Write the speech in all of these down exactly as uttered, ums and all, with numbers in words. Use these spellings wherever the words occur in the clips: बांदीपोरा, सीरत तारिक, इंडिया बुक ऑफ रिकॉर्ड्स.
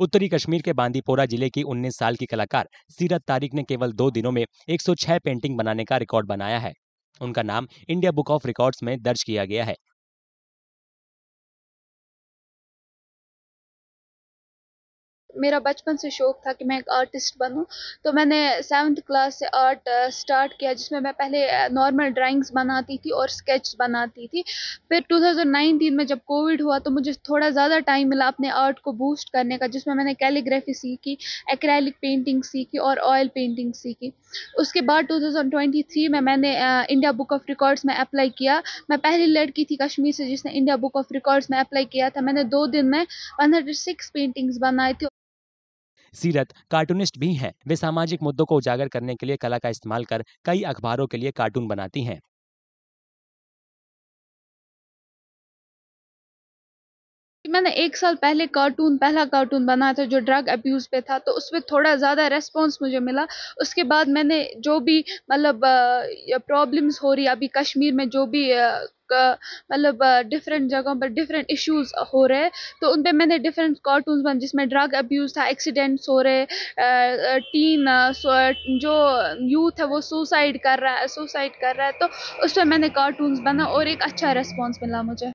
उत्तरी कश्मीर के बांदीपोरा जिले की उन्नीस साल की कलाकार सीरत तारिक ने केवल दो दिनों में एक सौ छह पेंटिंग बनाने का रिकॉर्ड बनाया है। उनका नाम इंडिया बुक ऑफ रिकॉर्ड्स में दर्ज किया गया है। मेरा बचपन से शौक़ था कि मैं एक आर्टिस्ट बनूं, तो मैंने सेवन्थ क्लास से आर्ट स्टार्ट किया, जिसमें मैं पहले नॉर्मल ड्राइंग्स बनाती थी और स्केच बनाती थी। फिर दो हज़ार उन्नीस में जब कोविड हुआ तो मुझे थोड़ा ज़्यादा टाइम मिला अपने आर्ट को बूस्ट करने का, जिसमें मैंने कैलीग्राफी सीखी, एक्रेलिक पेंटिंग सीखी और ऑयल पेंटिंग सीखी। उसके बाद दो हज़ार तेईस में मैंने इंडिया बुक ऑफ रिकॉर्ड्स में अप्लाई किया। मैं पहली लड़की थी कश्मीर से जिसने इंडिया बुक ऑफ रिकॉर्ड्स में अप्लाई किया था। मैंने दो दिन में एक सौ छह पेंटिंग्स बनाई थी। सीरत कार्टूनिस्ट भी हैं। वे सामाजिक मुद्दों को उजागर करने के लिए कला का इस्तेमाल कर कई अखबारों के लिए कार्टून बनाती हैं। मैंने एक साल पहले कार्टून पहला कार्टून बनाया था जो ड्रग अब्यूज़ पे था, तो उसमें थोड़ा ज़्यादा रेस्पॉन्स मुझे मिला। उसके बाद मैंने जो भी मतलब प्रॉब्लम्स हो रही अभी कश्मीर में, जो भी मतलब डिफरेंट जगहों पर डिफरेंट इश्यूज हो रहे, तो उन पर मैंने डिफरेंट कार्टून्स बन जिसमें ड्रग अब्यूज़ था, एक्सीडेंट्स हो रहे, टीन जो यूथ है वो सुसाइड कर रहा है सुसाइड कर रहा है तो उस पर मैंने कार्टून्स बना और एक अच्छा रेस्पॉन्स मिला मुझे।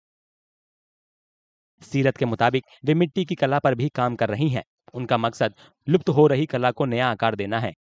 सीरत के मुताबिक वे मिट्टी की कला पर भी काम कर रही हैं। उनका मकसद लुप्त हो रही कला को नया आकार देना है।